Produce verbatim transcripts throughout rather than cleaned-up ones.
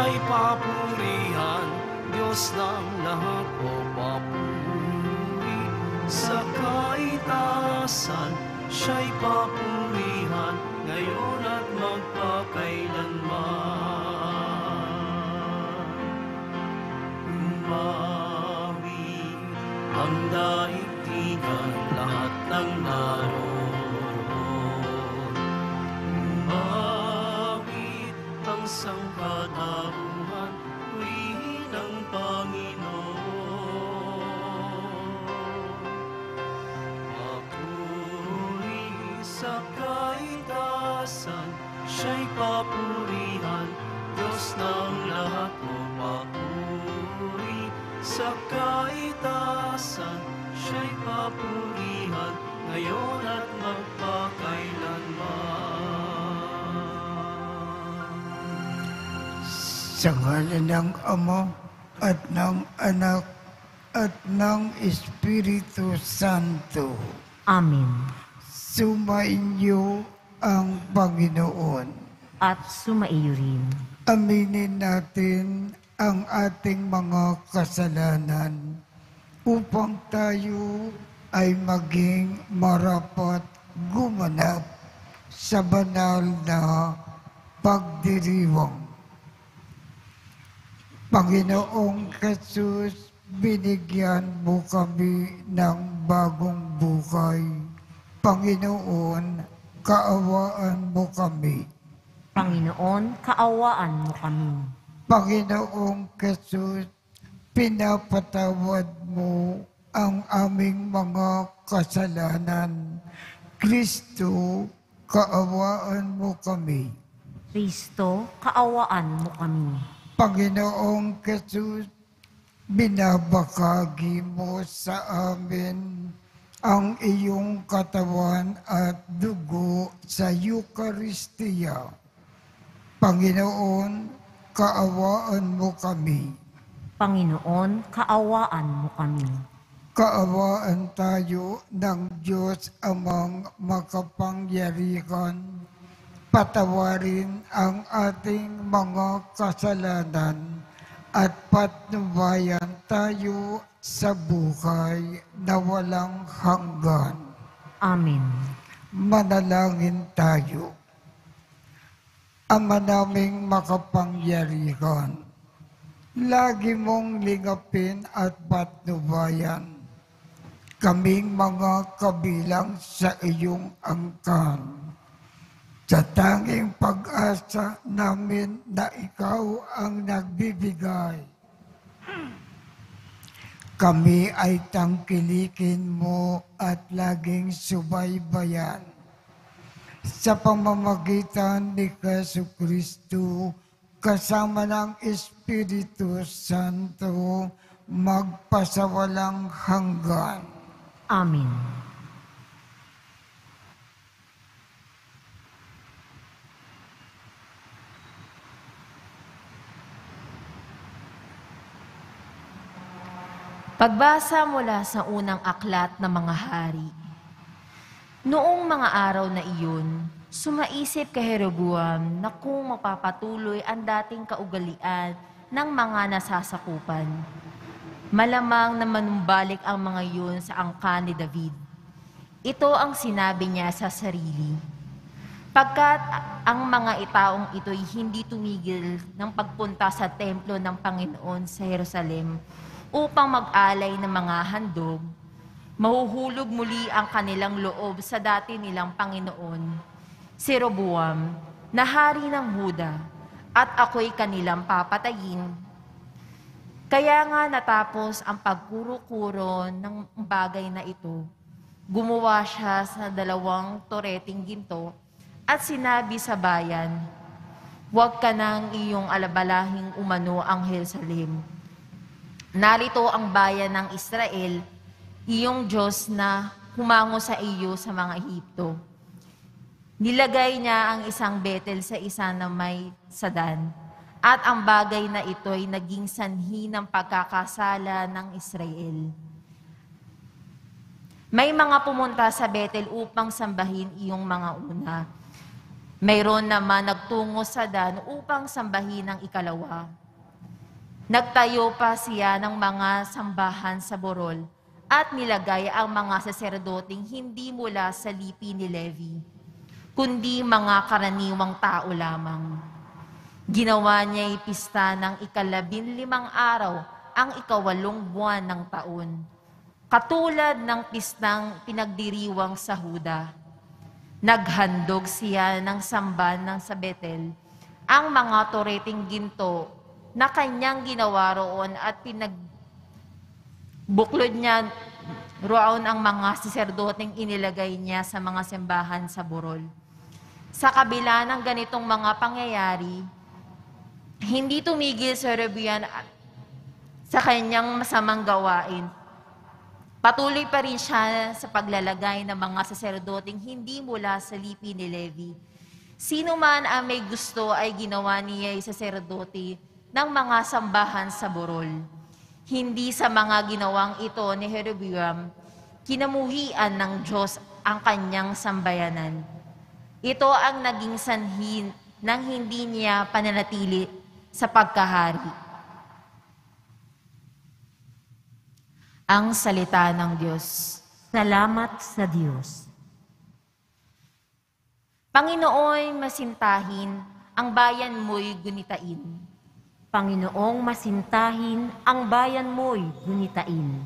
siya'y papurihan, Diyos ng lahat o papuri. Sa kaitaasan, siya'y papurihan, ngayon at magpakailanman. Umbawi ang daigdigan, lahat ng naroon. Umbawi ang sangkatauhan, purihin ang Panginoon. Papuri sa kaitaasan, siya'y papurihan, Diyos ng lahat o papuri. Sa kaitaasan, siya'y papurihan, ngayon at magpakailanman. Sa ngalan ng Ama at ng Anak at ng Espiritu Santo. Amen. Sumainyo ang Panginoon. At sumaiyo rin. Aminin natin ang ating mga kasalanan upang tayo ay maging marapat gumanap sa banal na pagdiriwang. Panginoong Jesus, binigyan mo kami ng bagong buhay. Panginoon, kaawaan mo kami. Panginoon, kaawaan mo kami. Panginoong Jesus, pinapatawad mo ang aming mga kasalanan. Kristo, kaawaan mo kami. Kristo, kaawaan mo kami. Panginoong Jesus, binabakagi mo sa amin ang iyong katawan at dugo sa Eucharistia. Panginoon, kaawaan mo kami. Panginoon, kaawaan mo kami. Kaawaan tayo ng Diyos amang makapangyarihan. Patawarin ang ating mga kasalanan at patnubayan tayo sa buhay na walang hanggan. Amen. Manalangin tayo. Ama naming makapangyarihan, lagi mong lingapin at patnubayan kaming mga kabilang sa iyong angkan. Sa tanging pag-asa namin na ikaw ang nagbibigay, kami ay tangkilikin mo at laging subaybayan. Sa pamamagitan ni Jesu Kristo, kasama ng Espiritu Santo, magpasawalang hanggan. Amen. Pagbasa mula sa unang aklat ng mga hari. Noong mga araw na iyon, sumaisip kay Jeroboam na kung mapapatuloy ang dating kaugalian ng mga nasasakupan, malamang na manumbalik ang mga iyon sa angkan ni David. Ito ang sinabi niya sa sarili, pagkat ang mga itaong ito'y hindi tumigil ng pagpunta sa templo ng Panginoon sa Jerusalem, upang mag-alay ng mga handog, mahuhulog muli ang kanilang loob sa dati nilang Panginoon, si Jeroboam, na hari ng Huda, at ako'y kanilang papatayin. Kaya nga natapos ang pagkuro-kuro ng bagay na ito, gumawa siya sa dalawang toreteng ginto at sinabi sa bayan, huwag ka nang iyong alabalahing umano ang Jerusalem. Narito ang bayan ng Israel, iyong Diyos na humango sa iyo sa mga Ehipto. Nilagay niya ang isang betel sa isa na may sadan, at ang bagay na ito'y naging sanhi ng pagkakasala ng Israel. May mga pumunta sa Betel upang sambahin iyong mga una, Mayroon naman nagtungo sa Dan upang sambahin ang ikalawa. Nagtayo pa siya ng mga sambahan sa Borol at nilagay ang mga saserdoting hindi mula sa lipi ni Levi, kundi mga karaniwang tao lamang. Ginawa niya ipista ng ikalabin limang araw ang ikawalong buwan ng taon, katulad ng pistang pinagdiriwang sa Huda. Naghandog siya ng samban ng sa Betel, ang mga toreteng ginto na kanyang ginawa roon at pinagbuklod niya roon ang mga siserdoteng inilagay niya sa mga simbahan sa Borol. Sa kabila ng ganitong mga pangyayari, hindi tumigil si Rebuyan sa kanyang masamang gawain. Patuloy pa rin siya sa paglalagay ng mga saserdoting hindi mula sa lipi ni Levi. Sino man ang may gusto ay ginawa niya ay saserdote ng mga sambahan sa Borol. Hindi sa mga ginawang ito ni Jeroboam, kinamuhian ng Diyos ang kanyang sambayanan. Ito ang naging sanhin ng hindi niya pananatili sa pagkahari. Ang salita ng Diyos. Salamat sa Diyos. Panginoon, masintahin ang bayan mo'y gunitain. Panginoong masintahin ang bayan mo'y gunitain.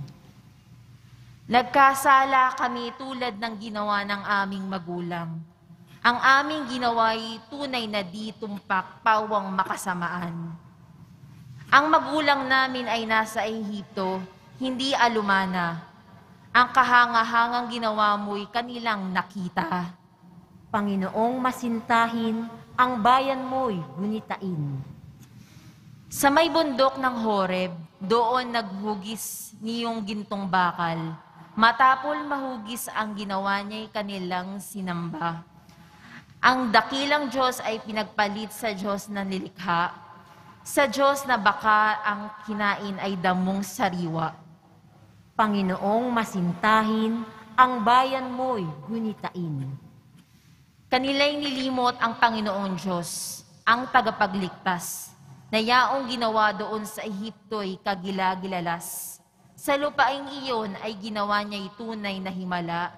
Nagkasala kami tulad ng ginawa ng aming magulang. Ang aming ginawa'y tunay na di tumpak pawang makasamaan. Ang magulang namin ay nasa Ehipto, hindi alumana. Ang kahangahangang ginawa mo'y kanilang nakita. Panginoong masintahin, ang bayan mo'y gunitain. Sa may bundok ng Horeb, doon naghugis niyong gintong bakal. Matapol mahugis ang ginawa niya'y kanilang sinamba. Ang dakilang Diyos ay pinagpalit sa Diyos na nilikha. Sa Diyos na baka ang kinain ay damong sariwa. Panginoong masintahin, ang bayan mo'y gunitain. Kanila'y nilimot ang Panginoong Diyos, ang tagapagligtas, na yaong ginawa doon sa Ehipto'y kagilagilalas. Sa lupaing iyon ay ginawa niya'y tunay na himala.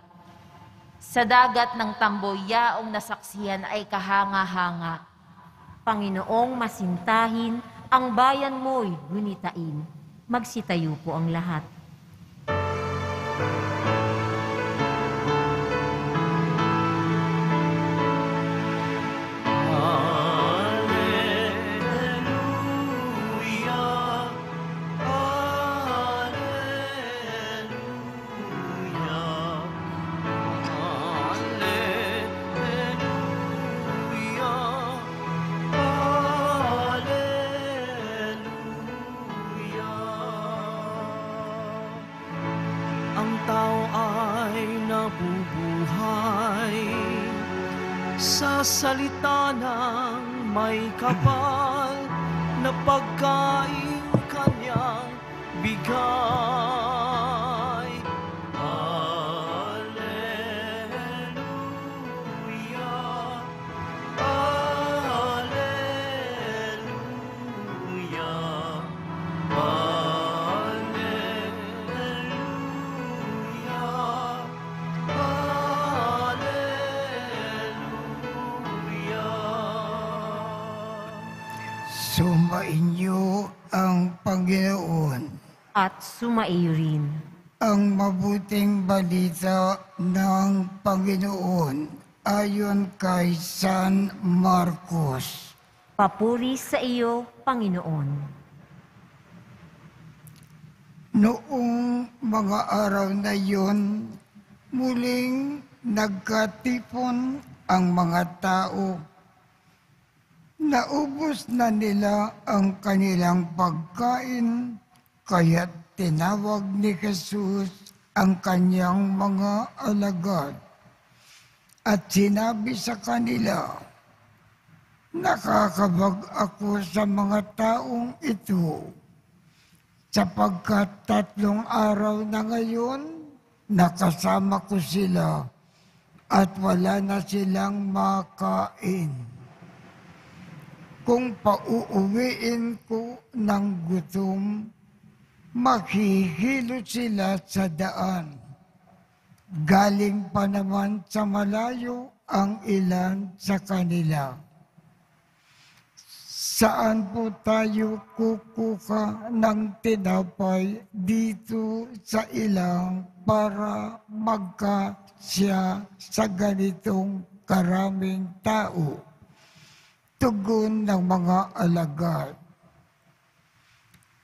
Sa dagat ng tamboy, yaong nasaksihan ay kahanga-hanga. Panginoong masintahin, ang bayan mo'y gunitain. Magsitayo po ang lahat. Salita ng may kapal na pagkain kanyang bigay. Hallelujah, hallelujah, hallelujah. Sumainyo ang Panginoon at sumaiyo rin ang mabuting balita ng Panginoon ayon kay San Marcos. Papuri sa iyo, Panginoon. Noong mga araw na iyon, muling nagkatipon ang mga tao. Naubos na nila ang kanilang pagkain, kaya tinawag ni Jesus ang kanyang mga alagad at sinabi sa kanila, "Nakakabag ako sa mga taong ito, sapagkat tatlong araw na ngayon nakasama ko sila at wala na silang makain. Kung pauuwiin ko ng gutom, makihilo sila sa daan. Galing pa naman sa malayo ang ilan sa kanila. Saan po tayo kukuha ng tinapay dito sa ilang para magkasya sa ganitong karaming tao? Tugon ng mga alagad.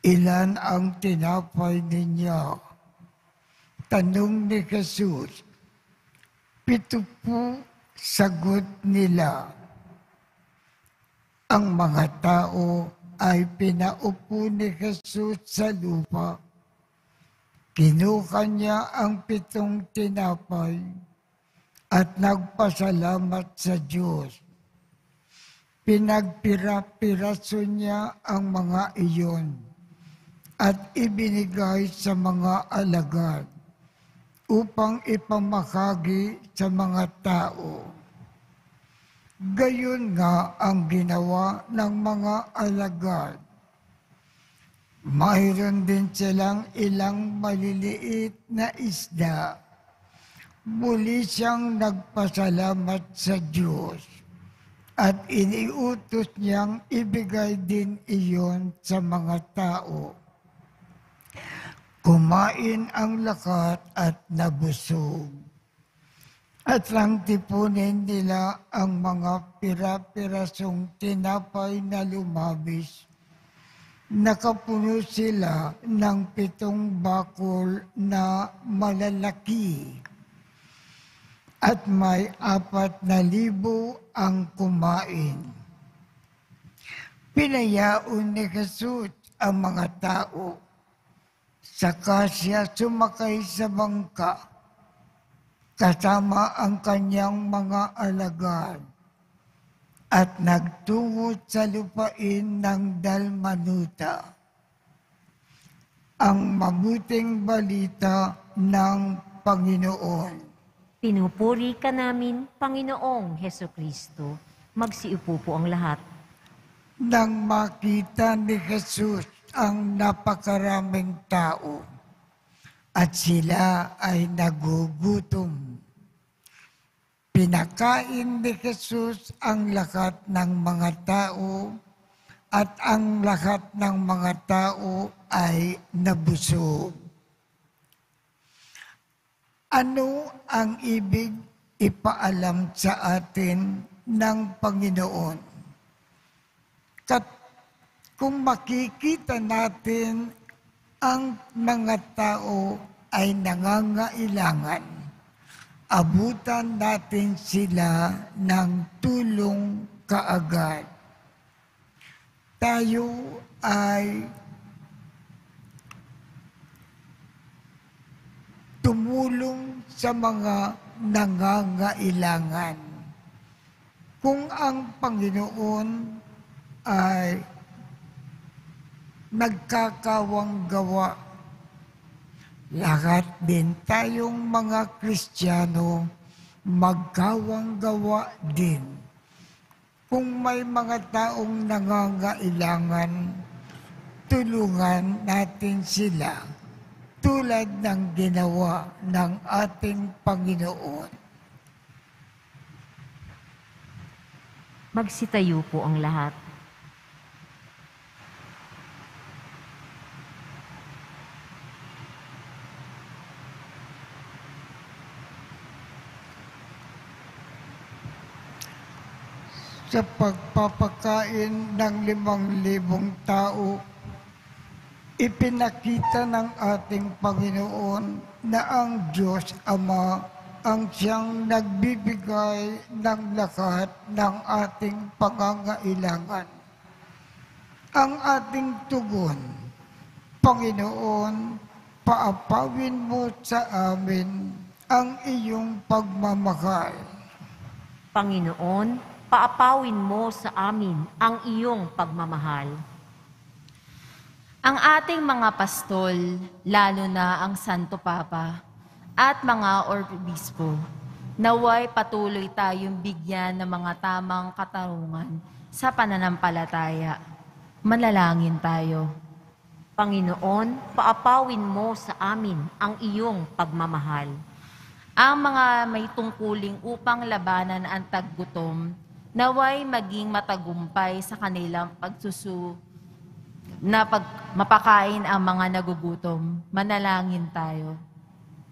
Ilan ang tinapay ninyo? Tanong ni Jesus. Pito po, sagot nila. Ang mga tao ay pinaupo ni Jesus sa lupa. Kinuha niya ang pitong tinapay at nagpasalamat sa Diyos. Pinagpira-piraso niya ang mga iyon at ibinigay sa mga alagad upang ipamahagi sa mga tao. Gayon nga ang ginawa ng mga alagad. Mayroon din silang ilang maliliit na isda. Muli siyang nagpasalamat sa Diyos at iniutos niyang ibigay din iyon sa mga tao. Kumain ang lahat at nabusog. At lang tipunin nila ang mga pira-pirasong tinapay na lumabis. Nakapuno sila ng pitong bakol na malalaki. At may apat na libo ang kumain. Pinayaon ni Jesus ang mga tao. Saka siya sumakay sa bangka, kasama ang kanyang mga alagad, at nagtungo sa lupain ng Dalmanuta, ang mabuting balita ng Panginoon. Pinupuri ka namin, Panginoong Hesukristo. Magsiupo po ang lahat. Nang makita ni Jesus ang napakaraming tao at sila ay nagugutom, pinakain ni Jesus ang lahat ng mga tao at ang lahat ng mga tao ay nabusog. Ano ang ibig ipaalam sa atin ng Panginoon? Kat Kung makikita natin ang mga tao ay nangangailangan, abutan natin sila ng tulong kaagad. Tayo ay tumulong sa mga nangangailangan. Kung ang Panginoon ay nagkakawang gawa, lahat din tayong mga Kristiyano magkawang gawa din. Kung may mga taong nangangailangan, tulungan natin sila tulad ng ginawa ng ating Panginoon. Magsitayo po ang lahat. Sa pagpapakain ng limang libong tao, ipinakita ng ating Panginoon na ang Diyos Ama ang siyang nagbibigay ng lahat ng ating pangangailangan. Ang ating tugon, Panginoon, paapawin mo sa amin ang iyong pagmamahal. Panginoon, paapawin mo sa amin ang iyong pagmamahal. Ang ating mga pastol, lalo na ang Santo Papa at mga obispo, Naway patuloy tayong bigyan ng mga tamang katarungan sa pananampalataya. Manalangin tayo. Panginoon, paapawin mo sa amin ang iyong pagmamahal. Ang mga may tungkuling upang labanan ang taggutom, naway maging matagumpay sa kanilang pagsusu na pag mapakain ang mga nagugutom. Manalangin tayo.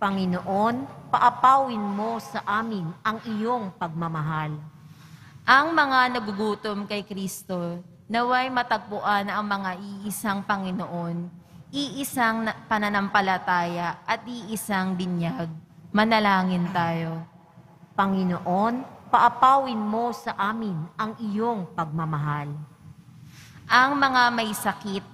Panginoon, paapawin mo sa amin ang iyong pagmamahal. Ang mga nagugutom kay Kristo, naway matagpuan ang mga iisang Panginoon, iisang pananampalataya at iisang binyag. Manalangin tayo. Panginoon, paapawin mo sa amin ang iyong pagmamahal. Ang mga may sakit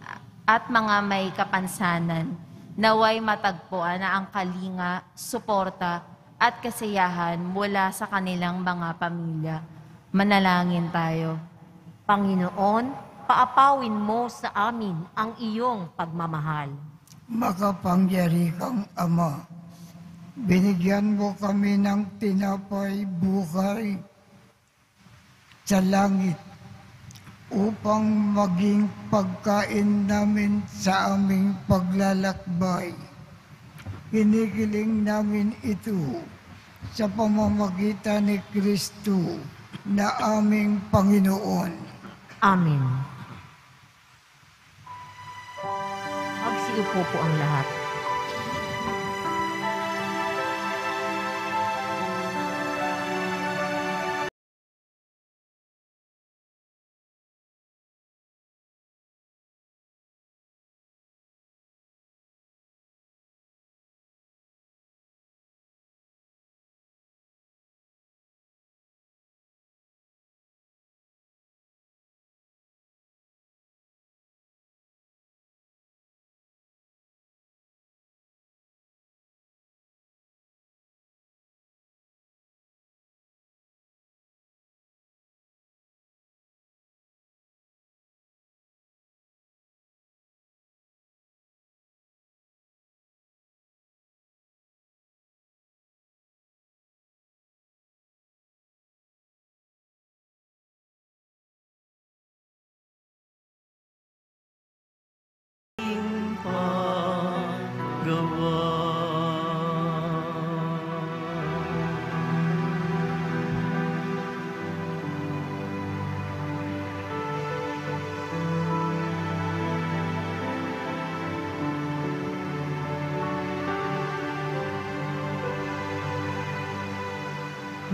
at mga may kapansanan, naway matagpuan na ang kalinga, suporta at kasiyahan mula sa kanilang mga pamilya. Manalangin tayo. Panginoon, paapawin mo sa amin ang iyong pagmamahal. Makapangyari kang Ama, binigyan mo kami ng tinapay buhay sa langit upang maging pagkain namin sa aming paglalakbay. Hinigiling namin ito sa pamamagitan ni Kristo na aming Panginoon. Amen. Magsiupo po ang lahat.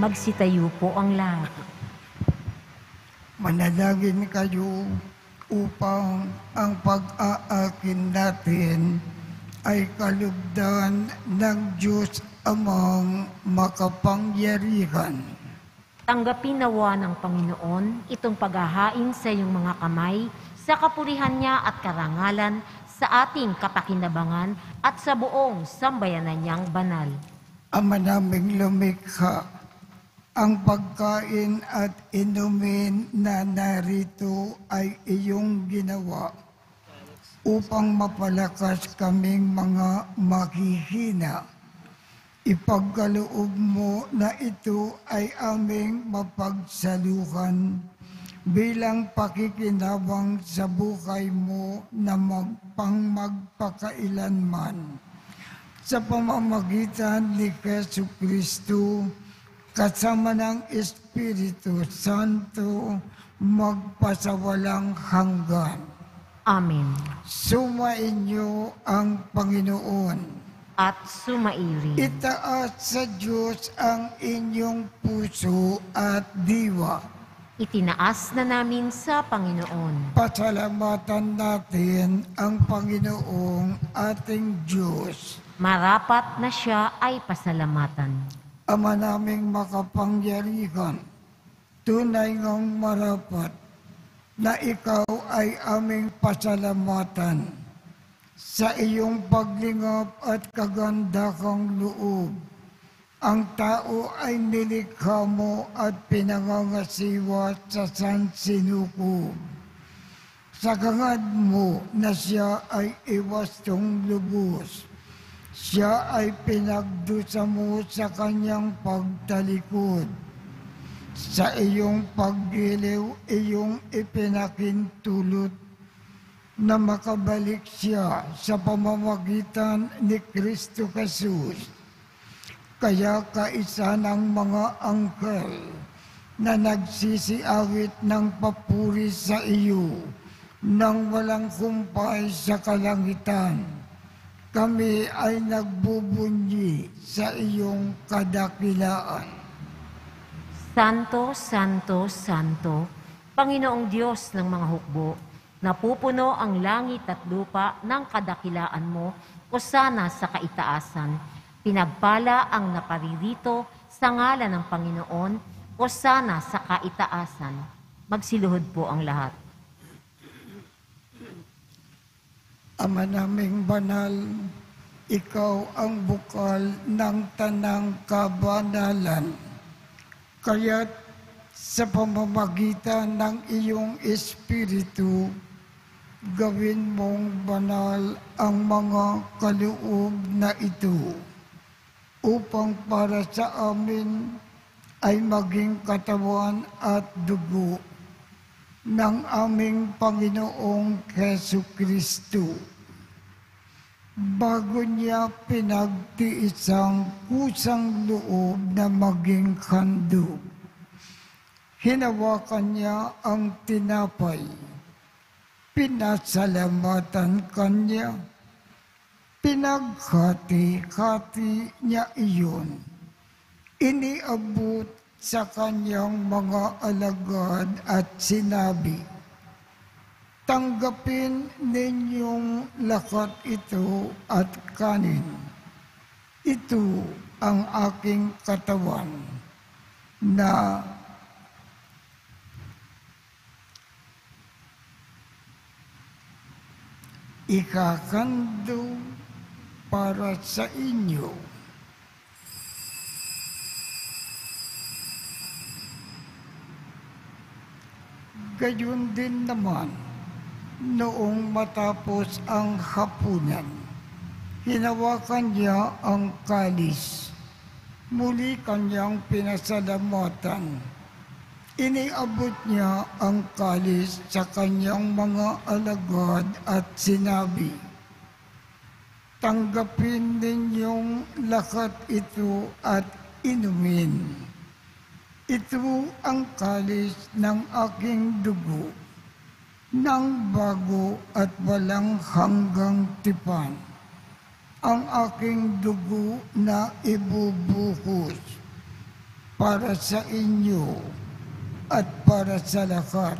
Magsitayo po ang lahat. Manalangin kayo upang ang pag-aakin natin ay kalugdan ng Diyos Amang makapangyarihan. Tanggapin nawa ng Panginoon itong paghahain sa iyong mga kamay sa kapurihan niya at karangalan sa ating kapakinabangan at sa buong sambayanan niyang banal. Ama naming lumikha, ang pagkain at inumin na narito ay iyong ginawa upang mapalakas kaming mga maghihina. Ipagkaloob mo na ito ay aming mapagsaluhan bilang pakikinabang sa buhay mo na magpangmagpakailanman. Sa pamamagitan ni Jesu Kristo, kasama ng Espiritu Santo, magpasawalang hanggan. Amen. Sumainyo niyo ang Panginoon. At sumairin. Itaas sa Diyos ang inyong puso at diwa. Itinaas na namin sa Panginoon. Pasalamatan natin ang Panginoong ating Diyos. Marapat na siya ay pasalamatan. Ama naming makapangyarihan, tunay ngang marapat na ikaw ay aming pasalamatan sa iyong paglingap at kagandahang loob. Ang tao ay nilikha mo at pinangangasiwa sa sansinukob. Sa kagad mo na siya ay iwastong lubos. Siya ay pinagdusa mo sa kanyang pagtalikod. Sa iyong paggiliw, iyong ipinakintulot na makabalik siya sa pamamagitan ni Kristo Jesus. Kaya kaisa ng mga angkel na nagsisiawit ng papuri sa iyo nang walang kumpay sa kalangitan. Kami ay nagbubunyi sa iyong kadakilaan. Santo, Santo, Santo, Panginoong Diyos ng mga hukbo, napupuno ang langit at lupa ng kadakilaan mo o sana sa kaitaasan. Pinagpala ang naparirito sa ngalan ng Panginoon o sana sa kaitaasan. Magsiluhod po ang lahat. Ama naming banal, ikaw ang bukal ng tanang kabanalan. Kaya't sa pamamagitan ng iyong espiritu, gawin mong banal ang mga kaloob na ito, upang para sa amin ay maging katawan at dugo ng aming Panginoong Hesu Kristo. Bago niya pinagtiis ang kusang loob na maging handog, hinawakan niya ang tinapay, pinasalamatan kanya, pinaghati-hati niya iyon, iniabot sa kanyang mga alagad at sinabi, tanggapin ninyong lahat ito at kanin. Ito ang aking katawan na ikakando para sa inyo. Gayon din naman, noong matapos ang hapunan, hinawakan niya ang kalis. Muli kanyang pinasalamatan. Iniabot niya ang kalis sa kanyang mga alagad at sinabi, tanggapin ninyong lahat ito at inumin. Ito ang kalis ng aking dugo, nang bago at walang hanggang tipan, ang aking dugo na ibubuhos para sa inyo at para sa lahat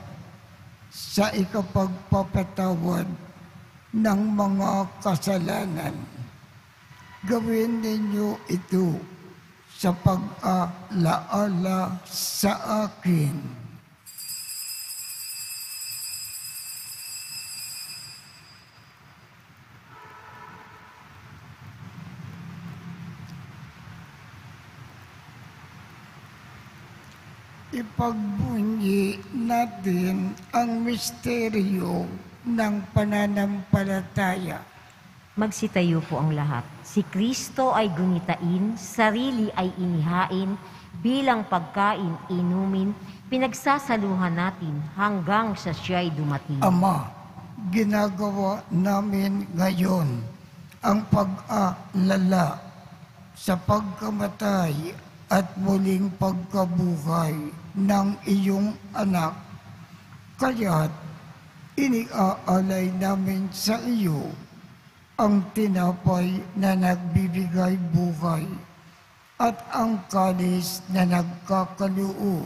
sa ikapagpapatawad ng mga kasalanan. Gawin ninyo ito sa pag-alaala sa akin. Ipagbunyi natin ang misteryo ng pananampalataya. Magsitayo po ang lahat. Si Kristo ay gunitain, sarili ay inihain, bilang pagkain inumin, pinagsasaluhan natin hanggang sa siya'y dumating. Ama, ginagawa namin ngayon ang pag-alala sa pagkamatay at muling pagkabuhay ng iyong anak. Kaya't iniaalay namin sa iyo ang tinapay na nagbibigay buhay at ang kalis na nagkakaluo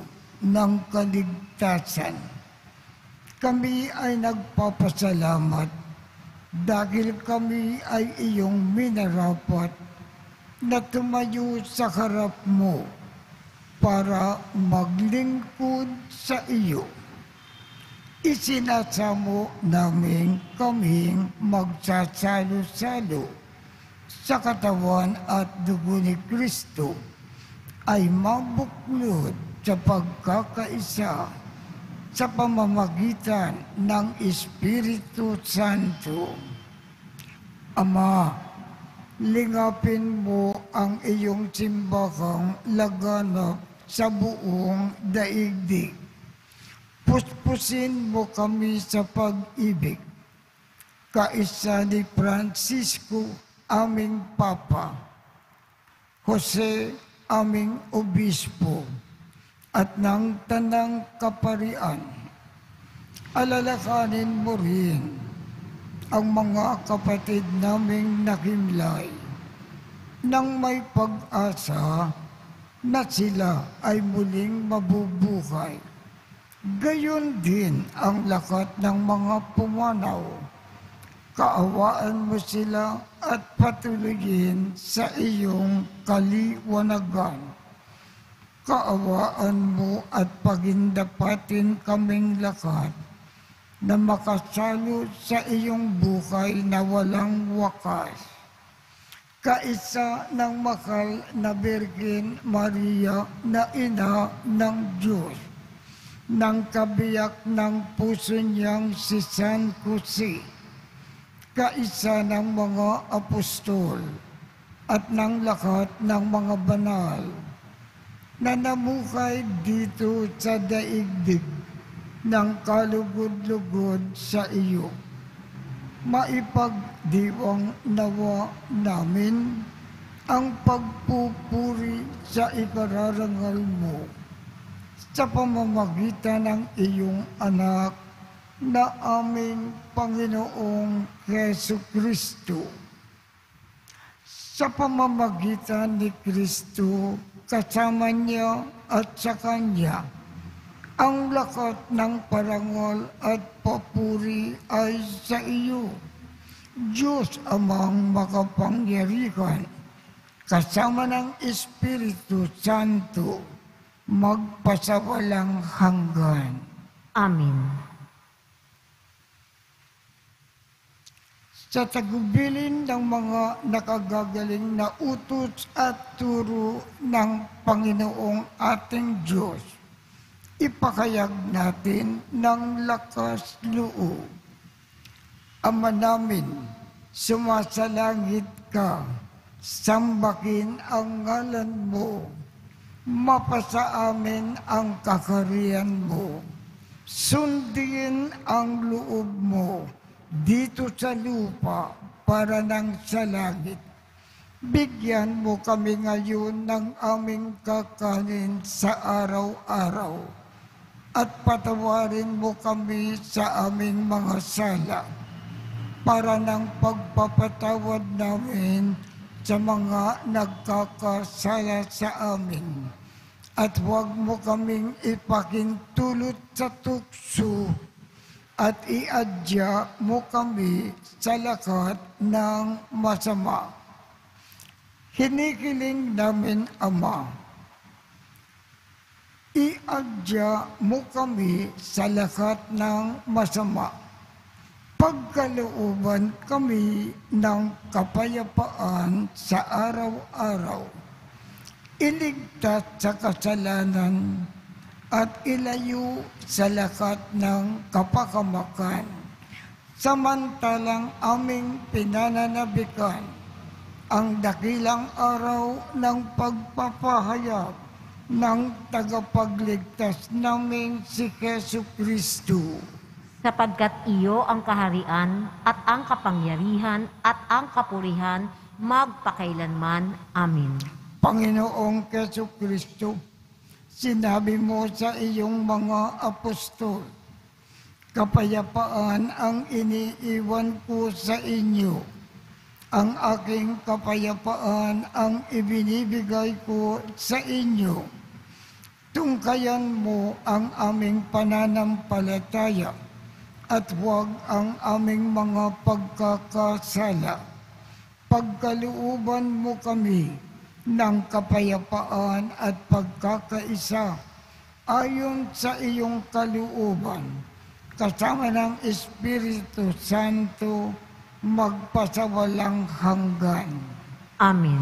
ng kaligtasan. Kami ay nagpapasalamat dahil kami ay iyong minarapat na tumayo sa harap mo para maglingkod sa iyo. Isinasamo namin kaming magsasalo-salo sa katawan at dugo ni Kristo ay mabuklod sa pagkakaisa sa pamamagitan ng Espiritu Santo. Ama, Lingapin mo ang iyong simbakang laganap sa buong daigdig. Puspusin mo kami sa pag-ibig. Kaisa ni Francisco, aming Papa, Jose, aming Obispo, at ng Tanang Kaparian, alalakanin mo rin ang mga kapatid naming nakimlay nang may pag-asa na sila ay muling mabubuhay. Gayon din ang lakat ng mga pumanaw. Kaawaan mo sila at patuloyin sa iyong kaliwanagan. Kaawaan mo at pagindapatin kaming lakat na makasalo sa iyong buhay na walang wakas. Kaisa ng mahal na Birhen Maria na ina ng Diyos, nang kabiyak ng puso niyang si San Jose, kaisa ng mga apostol at ng lahat ng mga banal na namuhay dito sa daigdig nang kalugod-lugod sa iyo. Maipagdiwang nawa namin ang pagpupuri sa ikararangal mo sa pamamagitan ng iyong anak na aming Panginoong Hesu Kristo. Sa pamamagitan ni Kristo, kasama niya at sa Kanya, ang lakat ng parangal at papuri ay sa iyo, Diyos Amang makapangyarihan, kasama ng Espiritu Santo, magpasawalang hanggan. Amen. Sa tagubilin ng mga nakagagaling na utos at turo ng Panginoong ating Diyos, ipakayag natin ng lakas loob. Ama namin, sumasalangit ka, sambakin ang ngalan mo, mapasa amin ang kaharian mo, sundin ang loob mo dito sa lupa para nang sa langit. Bigyan mo kami ngayon ng aming kakanin sa araw-araw, at patawarin mo kami sa aming mga sala para ng pagpapatawad namin sa mga nagkakasala sa amin. At huwag mo kaming ipakintulot sa tukso at iadya mo kami sa lakat ng masama. Hinikiling namin, Ama, iadya mo kami sa lahat ng masama. Pagkalooban kami ng kapayapaan sa araw-araw. Iligtas sa kasalanan at ilayo sa lahat ng kapakamakan. Samantalang aming pinananabikan ang dakilang araw ng pagpapahayag ng tagapagligtas namin si Hesu Kristo. Sapagkat iyo ang kaharian at ang kapangyarihan at ang kapurihan magpakailanman. Amen. Panginoong Hesu Kristo, sinabi mo sa iyong mga apostol, kapayapaan ang iniiwan ko sa inyo. Ang aking kapayapaan ang ibinibigay ko sa inyo. Tungkayan mo ang aming pananampalataya at huwag ang aming mga pagkakasala. Pagkalooban mo kami ng kapayapaan at pagkakaisa ayon sa iyong kalooban, kasama ng Espiritu Santo, magpasawalang hanggan. Amen.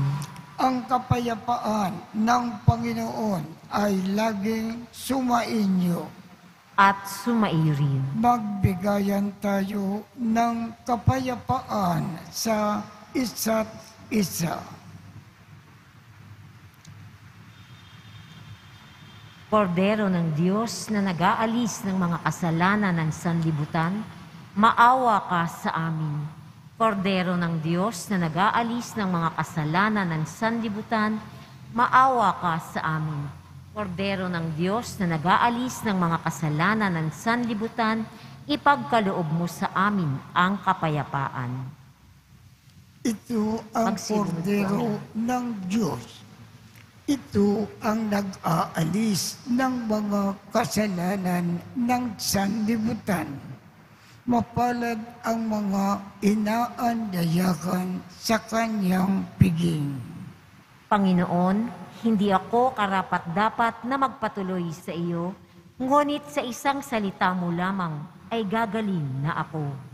Ang kapayapaan ng Panginoon ay laging sumainyo at sumaiyo rin. Magbigayan tayo ng kapayapaan sa isa't Israel. Kordero ng Diyos na nag-aalis ng mga kasalanan ng sanlibutan, maawa ka sa amin. Kordero ng Diyos na nag-aalis ng mga kasalanan ng sanlibutan, maawa ka sa amin. Kordero ng Diyos na nag-aalis ng mga kasalanan ng sanlibutan, ipagkaloob mo sa amin ang kapayapaan. Ito ang kordero ng Diyos. Ito ang nag-aalis ng mga kasalanan ng sanlibutan. Mapalad ang mga inaandayakan sa kanyang piging. Panginoon, hindi ako karapat-dapat na magpatuloy sa iyo, ngunit sa isang salita mo lamang ay gagaling na ako.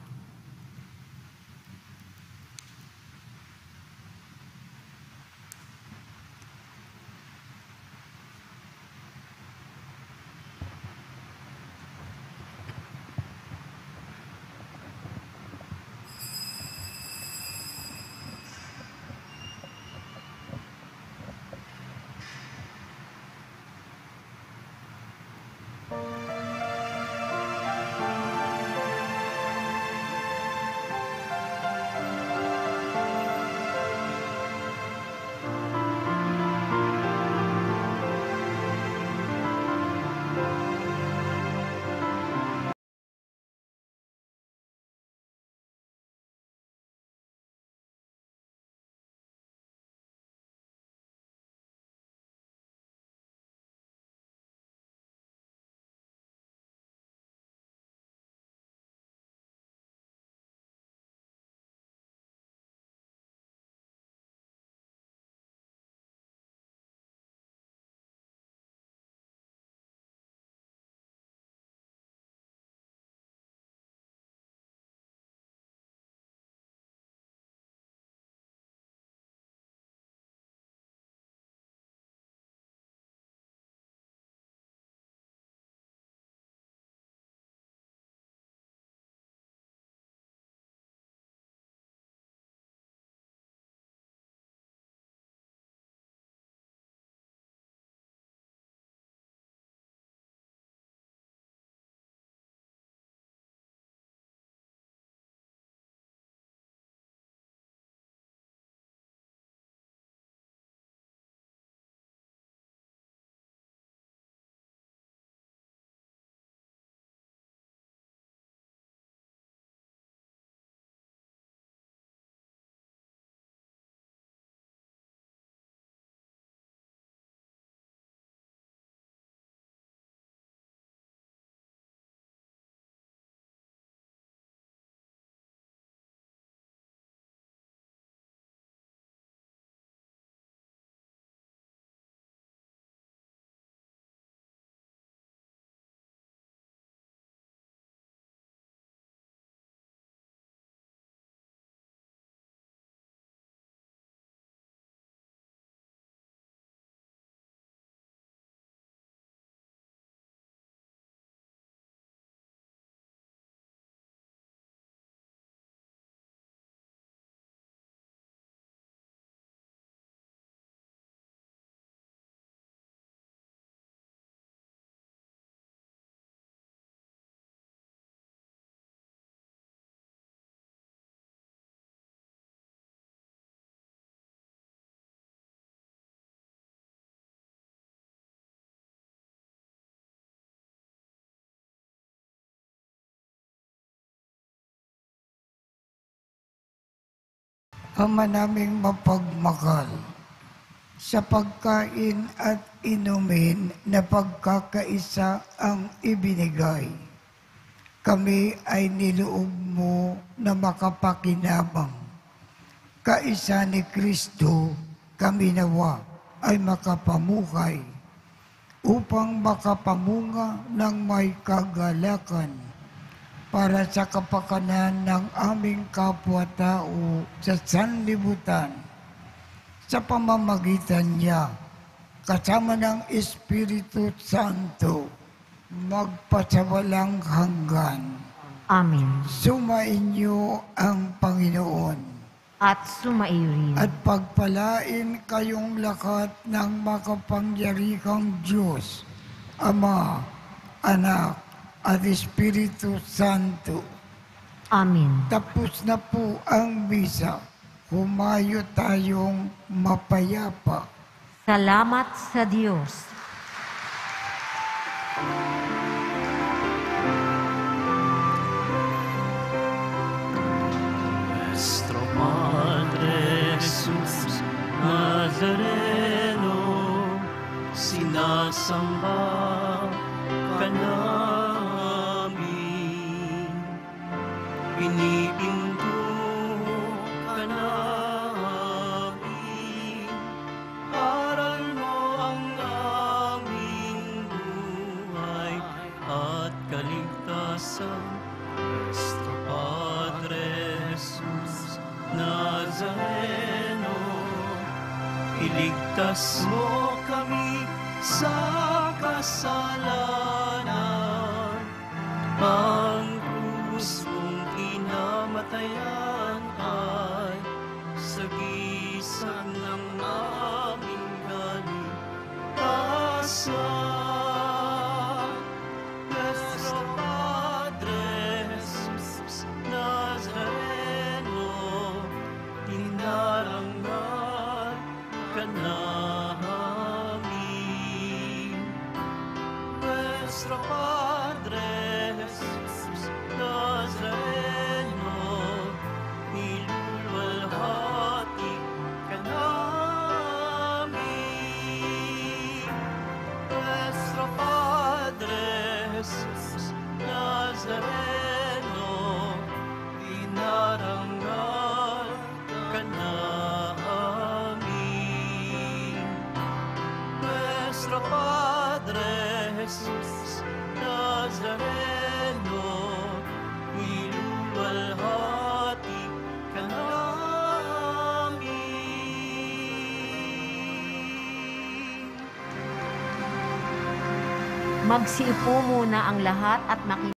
Ama naming mapagmakal, sa pagkain at inumin na pagkakaisa ang ibinigay, kami ay niloob mo na makapakinabang. Kaisa ni Kristo, kami nawa ay makapamukay, upang makapamunga ng may kagalakan, para sa kapakanan ng aming kapwa-tao sa sanlibutan. Sa pamamagitan niya, kasama ng Espiritu Santo, magpasawalang hanggan. Amen. Sumainyo ang Panginoon. at sumairin. At pagpalain kayong lahat ng makapangyarihang Diyos, Ama, Anak, at Espiritu Santo. Amen. Tapos na po ang misa. Humayo tayong mapayapa. Salamat sa Diyos. Nuestra Madre Jesús Nazareno, sinasamba ka namin, pinipinto ka namin, aral mo ang aming buhay at kaligtasan. Nuestro Padre Jesus Nazareno, iligtas mo kami sa kasalanan. Ang krus mong pinamatayan ay sagisan ng aming kaligtasan. Nuestro Padre Jesus Nazareno, dinarangal ka namin. Nuestro Padre Jesus Nazareno, nilulwalhati ka namin. Nuestro Padre Jesus Nazareno, dinarangal ka namin. Nuestro Padre Jesus Nazareno, nilulwalhati ka namin. Magsiupo muna ang lahat at makinig.